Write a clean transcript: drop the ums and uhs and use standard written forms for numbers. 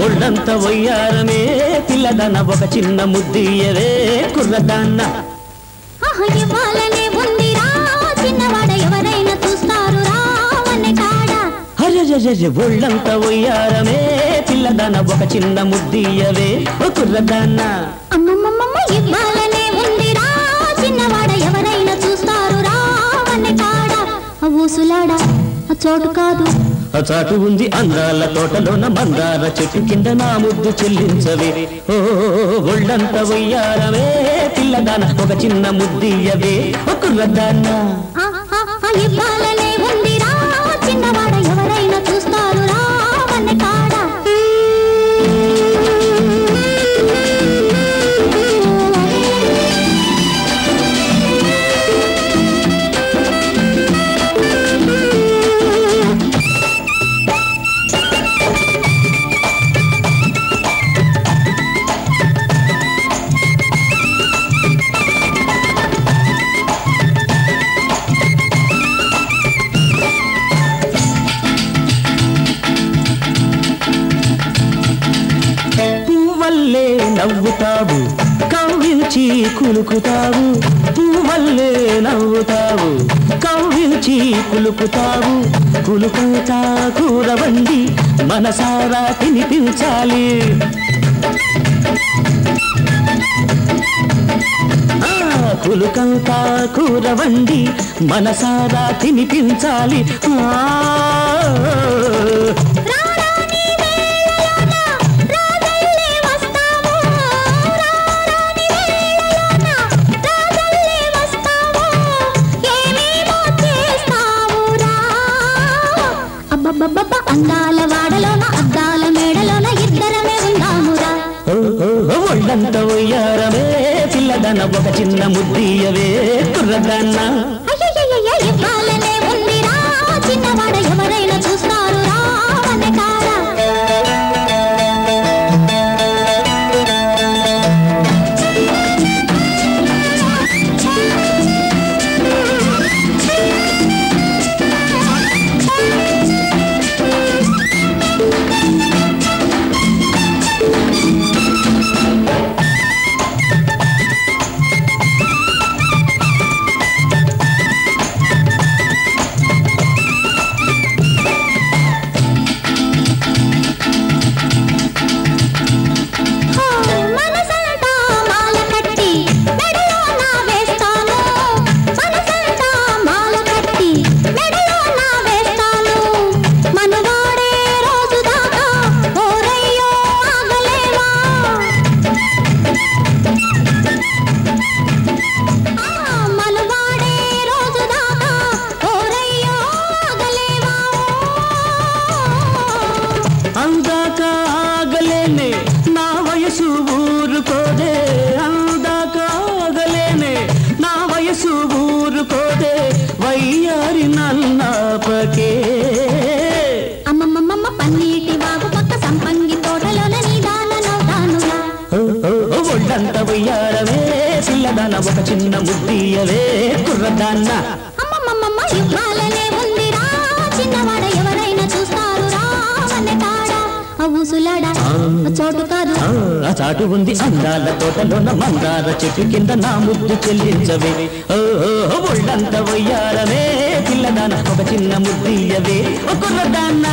ఒళ్ళంత వయ్యారమే పిల్లదన్న ఒక చిన్న ముద్దియవే కుర్రదన్న ఆహయమాలనే ఉందిరా చిన్నవాడ ఎవరైనా చూస్తారురా వన్నే కాడ అరెరెరె ఒళ్ళంత వయ్యారమే పిల్లదన్న ఒక చిన్న ముద్దియవే కుర్రదన్న అమ్మమ్మమ్మ ఇవ్వాలనే ఉందిరా చిన్నవాడ ఎవరైనా చూస్తారురా వన్నే కాడ అవూసులాడ ఆ చోటు కాదు అచాటు ఉంది అందాల తోటలోన మందార చెట్టు కింద నా ముద్దు చెల్లించవే ఓ ఒళ్ళంత వయ్యారమే పిల్లదాన ఒక చిన్న ముద్దియవే కుర్రదాన ఇవ్వాలనే ఉందిరా చిన్నవాడ ఎవరైనా చూస్తారురా వన్నే కాడ కులుకుతావు పువ్వల్లే నవ్వుతావు కవ్వించి కులుకుతావు కులుకుతా కూరవండి మనసారా తినిపించాలి కులుకంతా కూరవండి మనసారా తినిపించాలి అందాల వాడలోన అద్దాల మేడలోన ఇద్దరమే ఉందామురా ఒళ్ళంత వయ్యారమే పిల్లదన ఒక చిన్న ముద్దియవే కుర్రదన్న ఇవ్వాలనే ఉందిరా చిన్నవాడ ఎవరైనా చూస్తారురా వన్నే కాడ చాటు ఉంది అందాల తోటలోన మందార చెట్టు కింద నా ముద్దు చెల్లించవే ఒళ్ళంత వయ్యారమే పిల్లదాన ఒక చిన్న ముద్దియవే కుర్రదాన్న.